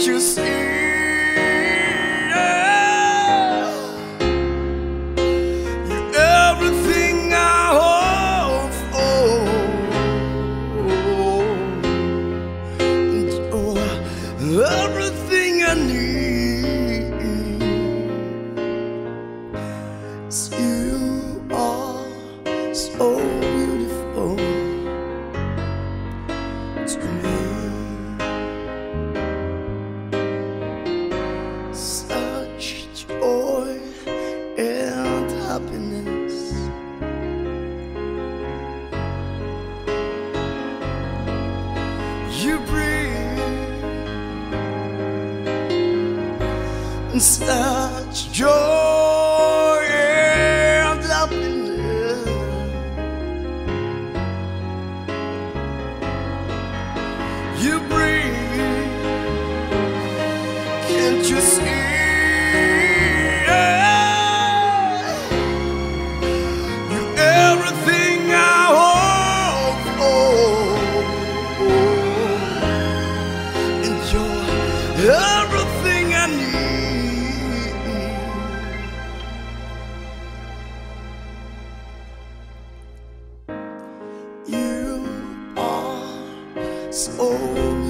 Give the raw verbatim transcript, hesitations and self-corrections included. can't you see? Yeah. You're everything I hope for, oh, everything I need. It's you are so beautiful to me. Happiness, you bring in such joy and happiness. You bring, can't you see? Everything I need, you are so